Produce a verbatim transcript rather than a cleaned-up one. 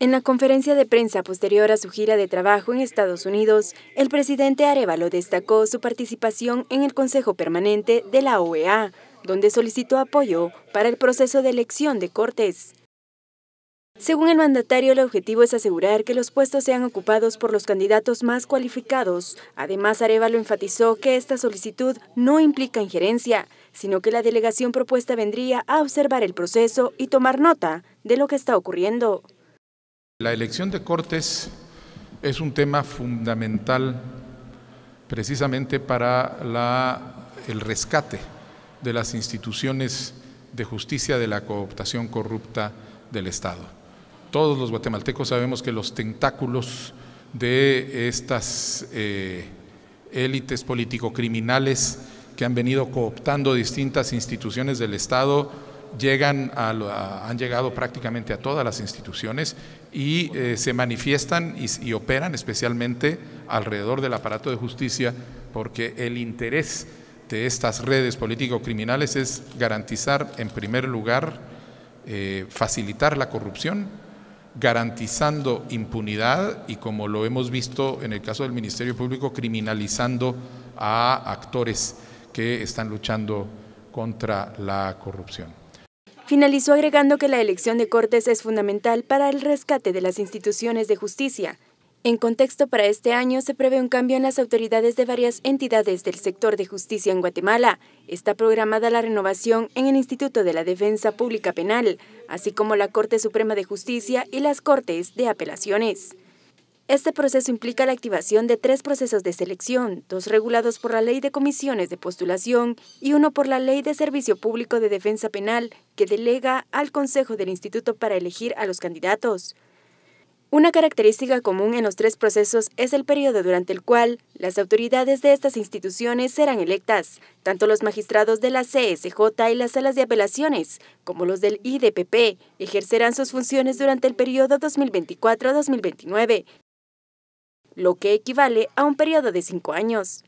En la conferencia de prensa posterior a su gira de trabajo en Estados Unidos, el presidente Arévalo destacó su participación en el Consejo Permanente de la O E A, donde solicitó apoyo para el proceso de elección de Cortes. Según el mandatario, el objetivo es asegurar que los puestos sean ocupados por los candidatos más cualificados. Además, Arévalo enfatizó que esta solicitud no implica injerencia, sino que la delegación propuesta vendría a observar el proceso y tomar nota de lo que está ocurriendo. La elección de Cortes es un tema fundamental precisamente para la, el rescate de las instituciones de justicia de la cooptación corrupta del Estado. Todos los guatemaltecos sabemos que los tentáculos de estas eh, élites político-criminales que han venido cooptando distintas instituciones del Estado llegan a, a, han llegado prácticamente a todas las instituciones y eh, se manifiestan y, y operan especialmente alrededor del aparato de justicia, porque el interés de estas redes político-criminales es garantizar, en primer lugar, eh, facilitar la corrupción, garantizando impunidad y, como lo hemos visto en el caso del Ministerio Público, criminalizando a actores que están luchando contra la corrupción. Finalizó agregando que la elección de Cortes es fundamental para el rescate de las instituciones de justicia. En contexto, para este año se prevé un cambio en las autoridades de varias entidades del sector de justicia en Guatemala. Está programada la renovación en el Instituto de la Defensa Pública Penal, así como la Corte Suprema de Justicia y las Cortes de Apelaciones. Este proceso implica la activación de tres procesos de selección, dos regulados por la Ley de Comisiones de Postulación y uno por la Ley de Servicio Público de Defensa Penal, que delega al Consejo del Instituto para elegir a los candidatos. Una característica común en los tres procesos es el periodo durante el cual las autoridades de estas instituciones serán electas, tanto los magistrados de la C S J y las Salas de Apelaciones, como los del I D P P, ejercerán sus funciones durante el periodo dos mil veinticuatro a dos mil veintinueve, lo que equivale a un periodo de cinco años.